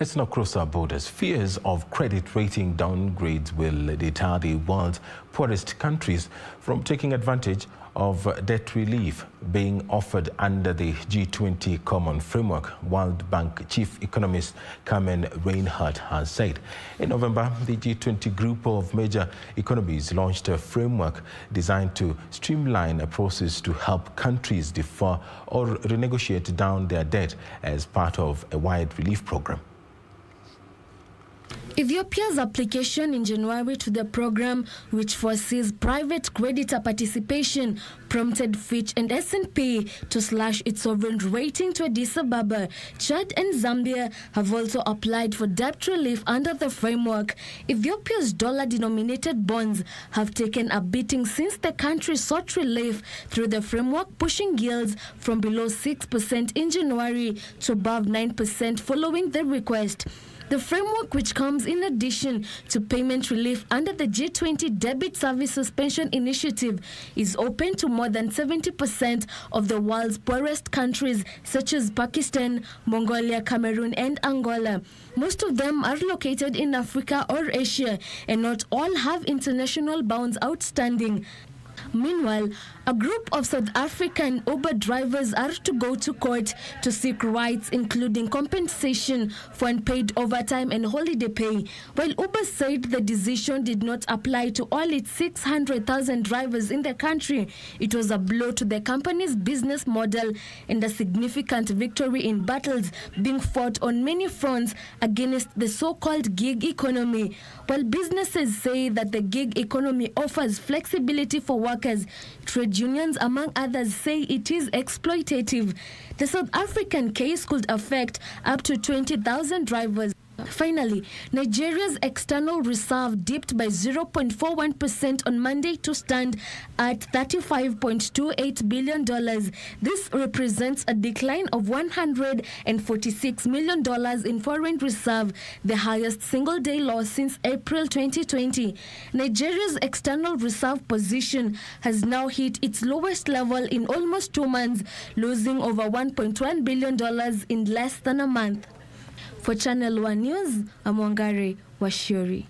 Let's not cross our borders. Fears of credit rating downgrades will deter the world's poorest countries from taking advantage of debt relief being offered under the G20 Common Framework, World Bank Chief Economist Carmen Reinhart has said. In November, the G20 group of major economies launched a framework designed to streamline a process to help countries defer or renegotiate down their debt as part of a wide relief program. Ethiopia's application in January to the program, which foresees private creditor participation, prompted Fitch and S&P to slash its sovereign rating to Addis Ababa. Chad and Zambia have also applied for debt relief under the framework. Ethiopia's dollar-denominated bonds have taken a beating since the country sought relief through the framework, pushing yields from below 6% in January to above 9% following the request. The framework, which comes in addition to payment relief under the G20 Debt Service Suspension Initiative, is open to more than 70% of the world's poorest countries, such as Pakistan, Mongolia, Cameroon, and Angola. Most of them are located in Africa or Asia, and not all have international bonds outstanding. Meanwhile, a group of South African Uber drivers are to go to court to seek rights, including compensation for unpaid overtime and holiday pay. While Uber said the decision did not apply to all its 600,000 drivers in the country, it was a blow to the company's business model and a significant victory in battles being fought on many fronts against the so-called gig economy. While businesses say that the gig economy offers flexibility for workers, trade unions, among others, say it is exploitative. The South African case could affect up to 20,000 drivers. Finally, Nigeria's external reserve dipped by 0.41% on Monday to stand at $35.28 billion. This represents a decline of $146 million in foreign reserve, the highest single-day loss since April 2020. Nigeria's external reserve position has now hit its lowest level in almost 2 months, losing over $1.1 billion in less than a month. For Channel One News, I'm Wangari Washuri.